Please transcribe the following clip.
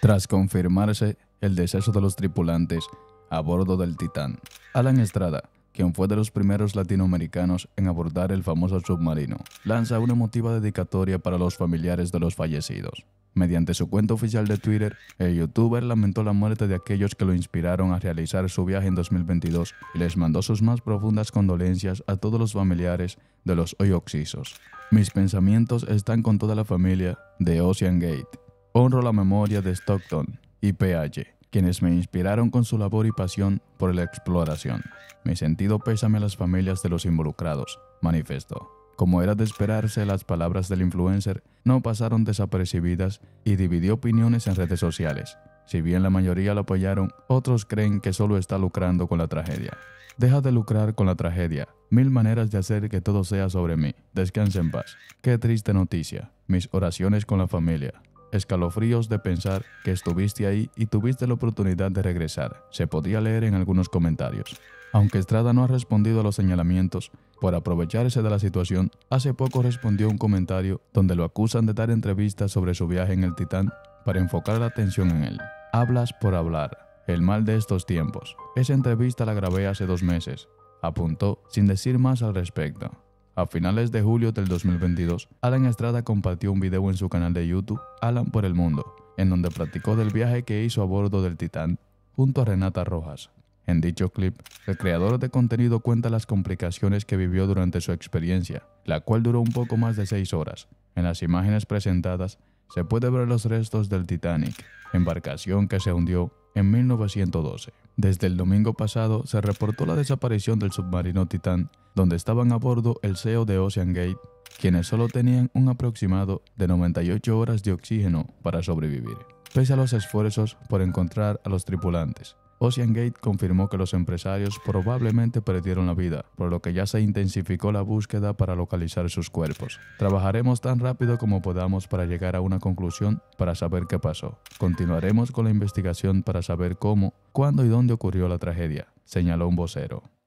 Tras confirmarse el deceso de los tripulantes a bordo del Titán, Alan Estrada, quien fue de los primeros latinoamericanos en abordar el famoso submarino, lanza una emotiva dedicatoria para los familiares de los fallecidos. Mediante su cuenta oficial de Twitter, el youtuber lamentó la muerte de aquellos que lo inspiraron a realizar su viaje en 2022 y les mandó sus más profundas condolencias a todos los familiares de los hoy occisos. Mis pensamientos están con toda la familia de OceanGate. Honro la memoria de Stockton y P.H., quienes me inspiraron con su labor y pasión por la exploración. Mi sentido pésame a las familias de los involucrados, manifestó. Como era de esperarse, las palabras del influencer no pasaron desapercibidas y dividió opiniones en redes sociales. Si bien la mayoría lo apoyaron, otros creen que solo está lucrando con la tragedia. Deja de lucrar con la tragedia. Mil maneras de hacer que todo sea sobre mí. Descansa en paz. Qué triste noticia. Mis oraciones con la familia. Escalofríos de pensar que estuviste ahí y tuviste la oportunidad de regresar. Se podía leer en algunos comentarios. Aunque Estrada no ha respondido a los señalamientos por aprovecharse de la situación, hace poco respondió un comentario donde lo acusan de dar entrevistas sobre su viaje en el Titán para enfocar la atención en él. Hablas por hablar. El mal de estos tiempos. Esa entrevista la grabé hace 2 meses, apuntó sin decir más al respecto. A finales de julio del 2022, Alan Estrada compartió un video en su canal de YouTube, Alan por el Mundo, en donde platicó del viaje que hizo a bordo del Titán junto a Renata Rojas. En dicho clip, el creador de contenido cuenta las complicaciones que vivió durante su experiencia, la cual duró un poco más de 6 horas. En las imágenes presentadas, se puede ver los restos del Titanic, embarcación que se hundió en 1912. Desde el domingo pasado se reportó la desaparición del submarino Titán, donde estaban a bordo el CEO de OceanGate, quienes solo tenían un aproximado de 98 horas de oxígeno para sobrevivir. Pese a los esfuerzos por encontrar a los tripulantes, OceanGate confirmó que los empresarios probablemente perdieron la vida, por lo que ya se intensificó la búsqueda para localizar sus cuerpos. Trabajaremos tan rápido como podamos para llegar a una conclusión para saber qué pasó. Continuaremos con la investigación para saber cómo, cuándo y dónde ocurrió la tragedia, señaló un vocero.